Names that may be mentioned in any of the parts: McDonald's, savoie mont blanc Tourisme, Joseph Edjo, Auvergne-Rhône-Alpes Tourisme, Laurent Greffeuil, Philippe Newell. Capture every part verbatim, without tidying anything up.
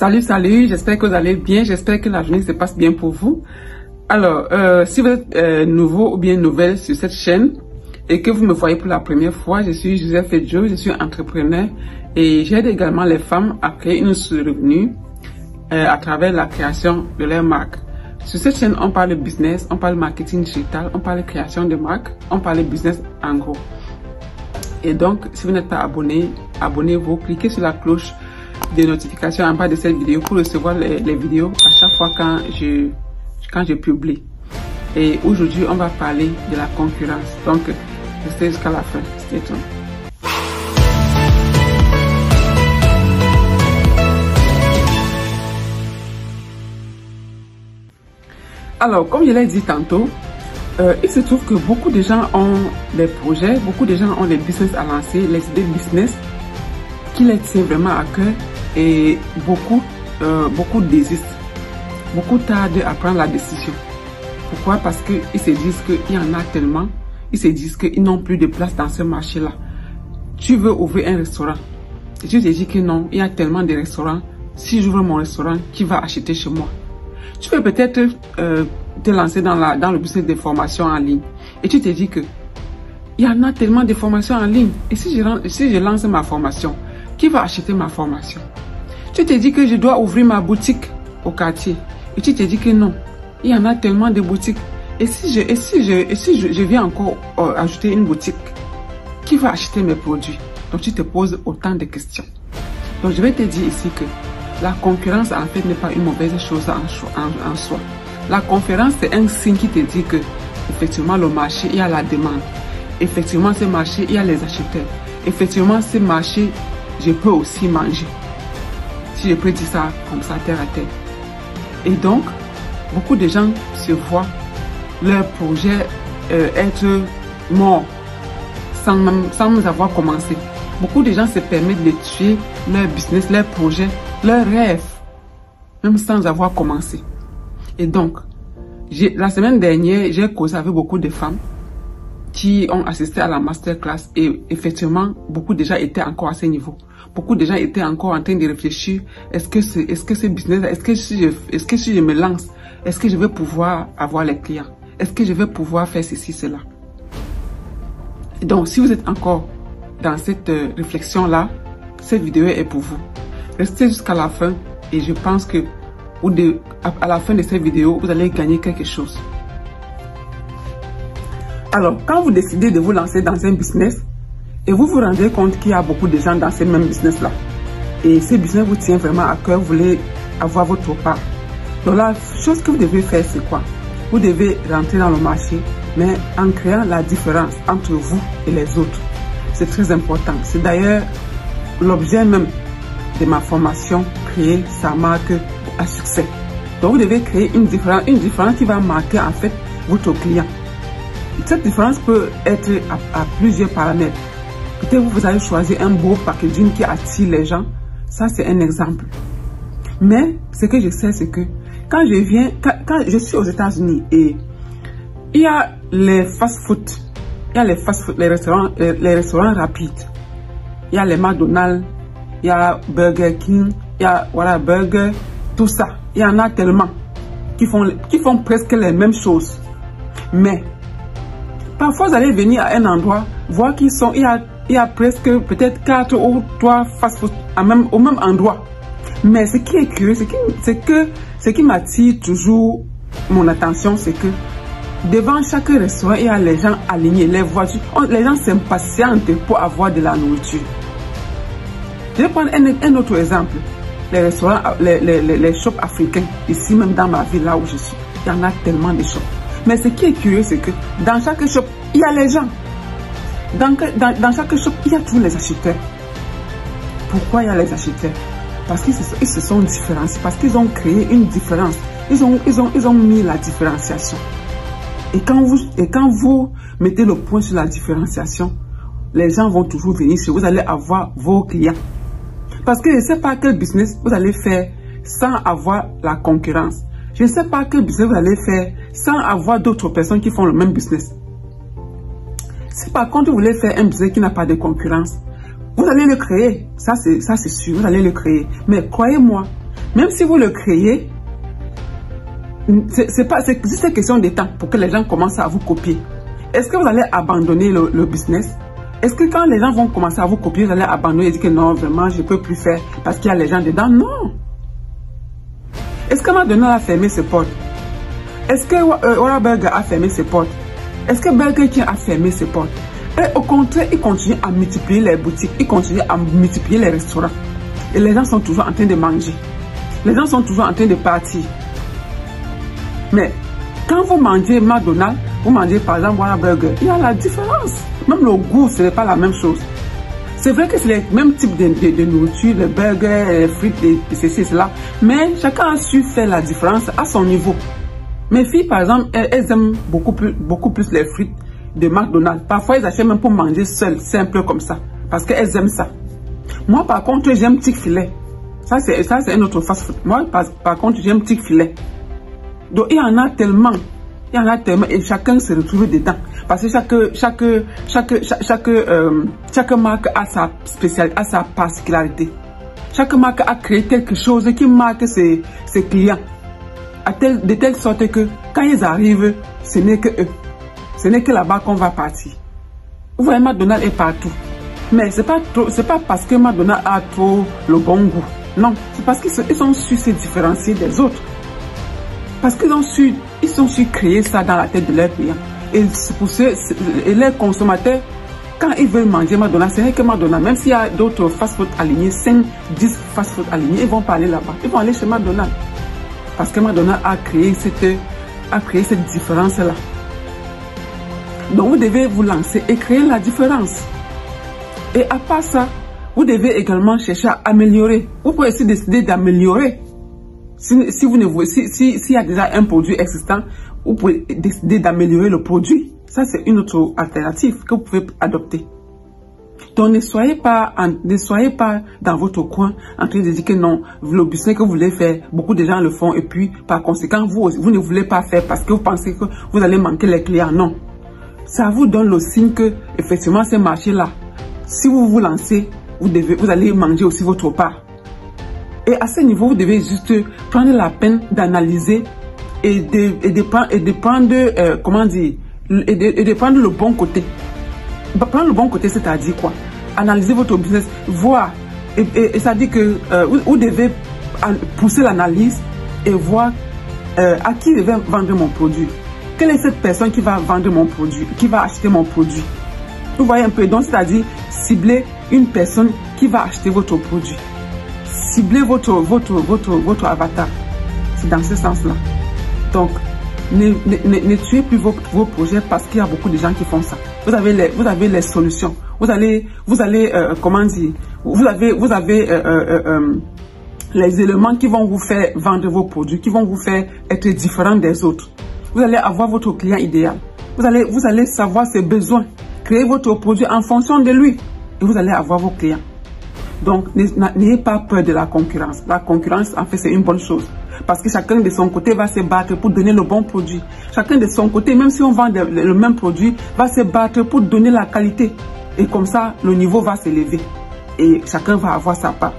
Salut, salut, j'espère que vous allez bien, j'espère que la journée se passe bien pour vous. Alors, euh, si vous êtes euh, nouveau ou bien nouvelle sur cette chaîne et que vous me voyez pour la première fois, je suis Joseph Edjo, je suis entrepreneur et j'aide également les femmes à créer une source de revenus euh, à travers la création de leur marque. Sur cette chaîne, on parle de business, on parle de marketing digital, on parle de création de marque, on parle de business en gros. Et donc, si vous n'êtes pas abonné, abonnez-vous, cliquez sur la cloche des notifications en bas de cette vidéo pour recevoir les, les vidéos à chaque fois quand je, quand je publie. Et aujourd'hui, on va parler de la concurrence. Donc, restez jusqu'à la fin. C'est tout. Alors, comme je l'ai dit tantôt, euh, il se trouve que beaucoup de gens ont des projets, beaucoup de gens ont des business à lancer, les idées business qui les tient vraiment à cœur et beaucoup, euh, beaucoup désistent, beaucoup tardent à prendre la décision. Pourquoi? Parce qu'ils se disent qu'il y en a tellement, ils se disent qu'ils n'ont plus de place dans ce marché-là. Tu veux ouvrir un restaurant? Je te dis que non, il y a tellement de restaurants. Si j'ouvre mon restaurant, qui va acheter chez moi? Tu veux peut-être euh, te lancer dans, la, dans le business des formations en ligne et tu te dis que il y en a tellement de formations en ligne et si je, si je lance ma formation, qui va acheter ma formation? Tu te dis que je dois ouvrir ma boutique au quartier et tu te dis que non, il y en a tellement de boutiques et si je, et si je, et si je, je viens encore euh, ajouter une boutique, qui va acheter mes produits? Donc tu te poses autant de questions. Donc je vais te dire ici que la concurrence, en fait, n'est pas une mauvaise chose en soi. La concurrence, c'est un signe qui te dit que, effectivement, le marché, il y a la demande. Effectivement, ce marché, il y a les acheteurs. Effectivement, ce marché, je peux aussi manger. Si je peux dire ça comme ça, terre à terre. Et donc, beaucoup de gens se voient leur projet euh, être mort sans même, sans même avoir commencé. Beaucoup de gens se permettent de tuer leur business, leur projet, leur rêve, même sans avoir commencé. Et donc, la semaine dernière, j'ai causé avec beaucoup de femmes qui ont assisté à la masterclass et effectivement, beaucoup de gens étaient encore à ce niveau. Beaucoup de gens étaient encore en train de réfléchir, est-ce que ce, est-ce que ce business, est-ce que si je, est-ce que si je me lance, est-ce que je vais pouvoir avoir les clients? Est-ce que je vais pouvoir faire ceci, cela? Et donc, si vous êtes encore dans cette réflexion-là, cette vidéo est pour vous. Restez jusqu'à la fin et je pense que ou de, à, à la fin de cette vidéo, vous allez gagner quelque chose. Alors, quand vous décidez de vous lancer dans un business et vous vous rendez compte qu'il y a beaucoup de gens dans ce même business-là et ce business vous tient vraiment à cœur, vous voulez avoir votre part. Donc, la chose que vous devez faire, c'est quoi? Vous devez rentrer dans le marché, mais en créant la différence entre vous et les autres. C'est très important. C'est d'ailleurs l'objet même de ma formation, créer sa marque à succès. Donc, vous devez créer une différence, une différence qui va marquer en fait votre client. Cette différence peut être à, à plusieurs paramètres. Peut-être vous allez choisir un beau packaging qui attire les gens. Ça, c'est un exemple. Mais ce que je sais, c'est que quand je viens, quand, quand je suis aux États-Unis et il y a les fast-food, il y a les fast-food, les restaurants, les, les restaurants rapides. Il y a les McDonald's. Il y a Burger King, il y a voilà, Burger, tout ça. Il y en a tellement qui font, qui font presque les mêmes choses. Mais parfois, vous allez venir à un endroit, voir qu'ils sont, il y a, il y a presque peut-être quatre ou trois fast-food même, au même endroit. Mais ce qui est curieux, c'est que ce qui m'attire toujours mon attention, c'est que devant chaque restaurant, il y a les gens alignés, les voitures, on, les gens s'impatientent pour avoir de la nourriture. Je vais prendre un, un autre exemple, les restaurants, les, les, les shops africains, ici même dans ma ville, là où je suis, il y en a tellement de shops. Mais ce qui est curieux, c'est que dans chaque shop, il y a les gens. Dans, dans, dans chaque shop, il y a tous les acheteurs. Pourquoi il y a les acheteurs? Parce qu'ils se, ils se sont différenciés, parce qu'ils ont créé une différence. Ils ont, ils ont, ils ont mis la différenciation. Et quand, vous, et quand vous mettez le point sur la différenciation, les gens vont toujours venir chez vous, vous allez avoir vos clients. Parce que je ne sais pas quel business vous allez faire sans avoir la concurrence. Je ne sais pas quel business vous allez faire sans avoir d'autres personnes qui font le même business. Si par contre vous voulez faire un business qui n'a pas de concurrence, vous allez le créer. Ça c'est sûr, vous allez le créer. Mais croyez-moi, Même si vous le créez, c'est juste une question de temps pour que les gens commencent à vous copier. Est-ce que vous allez abandonner le, le business? Est-ce que quand les gens vont commencer à vous copier, vous allez abandonner et dire que non, vraiment, je ne peux plus faire parce qu'il y a les gens dedans? Non. Est-ce que McDonald's a fermé ses portes? Est-ce que euh, Warner Burger a fermé ses portes? Est-ce que Burger King a fermé ses portes? Et au contraire, ils continuent à multiplier les boutiques, ils continuent à multiplier les restaurants. Et les gens sont toujours en train de manger. Les gens sont toujours en train de partir. Mais quand vous mangez McDonald's, vous mangez par exemple un burger, il y a la différence. Même le goût, ce n'est pas la même chose. C'est vrai que c'est le même type de, de, de nourriture, les burgers, les frites, les, ceci, cela. Mais chacun a su faire la différence à son niveau. Mes filles, par exemple, elles, elles aiment beaucoup plus, beaucoup plus les frites de McDonald's. Parfois, elles achètent même pour manger seules, simple comme ça. Parce qu'elles aiment ça. Moi, par contre, j'aime petit filet. Ça, c'est un autre fast-food. Moi, par, par contre, j'aime petit filet. Donc, il y en a tellement. Il y en a tellement. Et chacun se retrouve dedans. Parce que chaque, chaque, chaque, chaque, chaque, euh, chaque marque a sa spécialité, a sa particularité. Chaque marque a créé quelque chose qui marque ses, ses clients. À tel, de telle sorte que quand ils arrivent, ce n'est que eux. Ce n'est que là-bas qu'on va partir. Vous voyez, McDonald's est partout. Mais ce n'est pas, pas parce que McDonald's a trop le bon goût. Non, c'est parce qu'ils ont su se différencier des autres. Parce qu'ils ont su, ils ont su créer ça dans la tête de leurs clients. Et, pour ceux, et leurs consommateurs, quand ils veulent manger McDonald's, ce n'est que McDonald's. Même s'il y a d'autres fast-food alignés, cinq, dix fast-food alignés, ils vont pas aller là-bas. Ils vont aller chez McDonald's. Parce que McDonald's a créé cette, a créé cette différence-là. Donc vous devez vous lancer et créer la différence. Et à part ça, vous devez également chercher à améliorer. Vous pouvez aussi décider d'améliorer. Si, si vous ne voyez, si, si, s'il y a déjà un produit existant, vous pouvez décider d'améliorer le produit. Ça, c'est une autre alternative que vous pouvez adopter. Donc ne soyez pas, en, ne soyez pas dans votre coin en train de dire que non, le business que vous voulez faire, beaucoup de gens le font et puis par conséquent, vous, vous ne voulez pas faire parce que vous pensez que vous allez manquer les clients. Non. Ça vous donne le signe que, effectivement, ce marché-là, si vous vous lancez, vous, devez, vous allez manger aussi votre part. Et à ce niveau, vous devez juste prendre la peine d'analyser et de, et de, et de prendre, euh, comment dire, et de, et de prendre le bon côté. Prendre le bon côté, c'est-à-dire quoi? Analyser votre business, voir, et, et, et ça dit que euh, vous, vous devez pousser l'analyse et voir euh, à qui je vais vendre mon produit. Quelle est cette personne qui va vendre mon produit, qui va acheter mon produit? Vous voyez un peu, donc c'est-à-dire cibler une personne qui va acheter votre produit. Cibler votre, votre, votre, votre avatar. C'est dans ce sens-là. Donc, ne, ne, ne tuez plus vos, vos projets parce qu'il y a beaucoup de gens qui font ça. Vous avez les, vous avez les solutions. Vous allez, vous allez euh, comment dire, vous avez, vous avez euh, euh, euh, les éléments qui vont vous faire vendre vos produits, qui vont vous faire être différents des autres. Vous allez avoir votre client idéal. Vous allez, vous allez savoir ses besoins. Créer votre produit en fonction de lui. Et vous allez avoir vos clients. Donc, n'ayez pas peur de la concurrence. La concurrence, en fait, c'est une bonne chose. Parce que chacun de son côté va se battre pour donner le bon produit. Chacun de son côté, même si on vend le même produit, va se battre pour donner la qualité. Et comme ça, le niveau va s'élever. Et chacun va avoir sa part.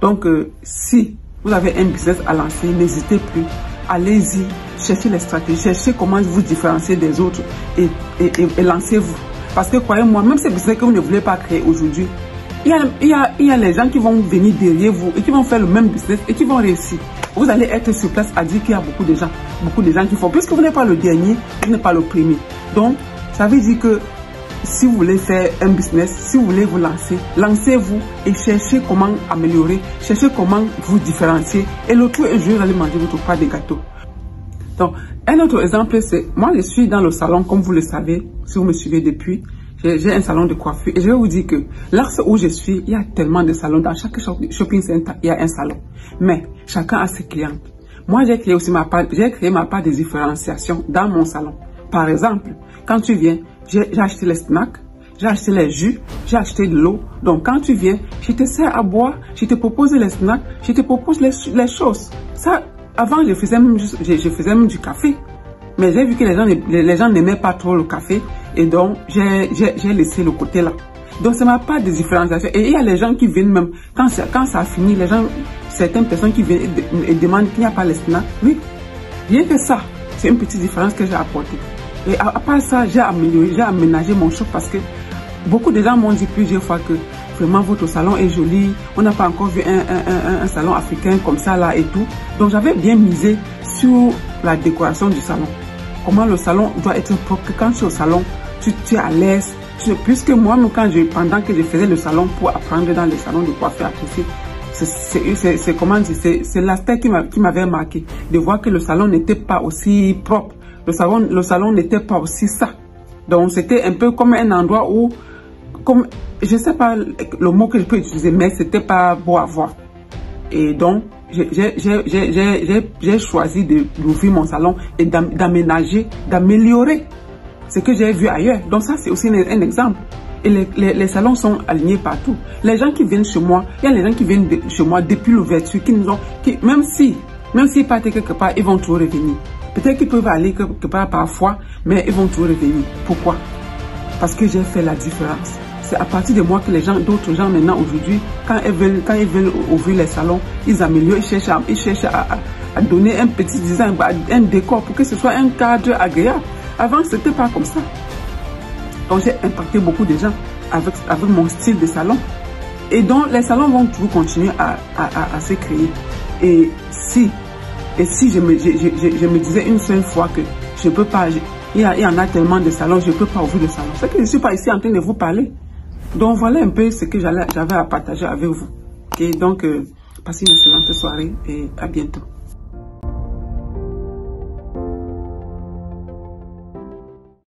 Donc, euh, si vous avez un business à lancer, n'hésitez plus. Allez-y, cherchez les stratégies, cherchez comment vous différencier des autres et, et, et, et lancez-vous. Parce que croyez-moi, même si c'est ce que vous ne voulez pas créer aujourd'hui, il y a, il y a, il y a les gens qui vont venir derrière vous et qui vont faire le même business et qui vont réussir. Vous allez être sur place à dire qu'il y a beaucoup de gens, beaucoup de gens qui font. Puisque vous n'êtes pas le dernier, vous n'êtes pas le premier. Donc, ça veut dire que si vous voulez faire un business, si vous voulez vous lancer, lancez-vous et cherchez comment améliorer, cherchez comment vous différencier. Et le tout est joué, vous allez manger votre part de gâteau. Donc, un autre exemple, c'est, moi je suis dans le salon, comme vous le savez, si vous me suivez depuis, j'ai un salon de coiffure. Et je vais vous dire que, là où je suis, il y a tellement de salons, dans chaque shopping center, il y a un salon. Mais, chacun a ses clients. Moi, j'ai créé aussi ma part, j'ai créé ma part de différenciation dans mon salon. Par exemple, quand tu viens, j'ai acheté les snacks, j'ai acheté les jus, j'ai acheté de l'eau. Donc quand tu viens, je te sers à boire, je te propose les snacks, je te propose les, les choses. Ça, avant, je faisais même, je, je faisais même du café. Mais j'ai vu que les gens, les, les gens n'aimaient pas trop le café. Et donc, j'ai laissé le côté là. Donc, ça m'a pas de différenciation. Et il y a les gens qui viennent même, quand, quand ça a fini, les gens certaines personnes qui viennent et demandent qu'il n'y a pas l'esplanade. Oui, rien que ça, c'est une petite différence que j'ai apportée. Et à, à part ça, j'ai amélioré, j'ai aménagé mon shop parce que beaucoup de gens m'ont dit plusieurs fois que vraiment votre salon est joli, on n'a pas encore vu un, un, un, un salon africain comme ça là et tout. Donc j'avais bien misé sur la décoration du salon. Comment le salon doit être propre, quand tu es au salon, tu, tu es à l'aise. Puisque moi, quand je, pendant que je faisais le salon pour apprendre dans les salons de coiffure à Kiffi, c'est l'aspect qui m'avait marqué, de voir que le salon n'était pas aussi propre, le salon le salon n'était pas aussi ça. Donc c'était un peu comme un endroit où, comme, je ne sais pas le mot que je peux utiliser, mais c'était pas beau à voir. Et donc, j'ai choisi d'ouvrir mon salon et d'aménager, d'améliorer ce que j'ai vu ailleurs. Donc ça, c'est aussi un, un exemple. Et les, les, les salons sont alignés partout. Les gens qui viennent chez moi, il y a les gens qui viennent de, chez moi depuis l'ouverture, qui nous ont, qui, même si, même s'ils partent quelque part, ils vont toujours revenir. Peut-être qu'ils peuvent aller quelque part parfois, mais ils vont toujours revenir. Pourquoi? Parce que j'ai fait la différence. C'est à partir de moi que les gens, d'autres gens maintenant aujourd'hui, quand ils veulent, quand ils veulent ouvrir les salons, ils améliorent, ils cherchent à, ils cherchent à, à, à donner un petit design, un décor pour que ce soit un cadre agréable. Avant, ce n'était pas comme ça. Donc, j'ai impacté beaucoup de gens avec, avec mon style de salon. Et donc, les salons vont toujours continuer à, à, à, à se créer. Et si, et si je, me, je, je, je me disais une seule fois que je ne peux pas, je, il, y a, il y en a tellement de salons, je ne peux pas ouvrir de salon. C'est que je ne suis pas ici en train de vous parler. Donc, voilà un peu ce que j'avais à partager avec vous. Okay? Donc, euh, passez une excellente soirée et à bientôt.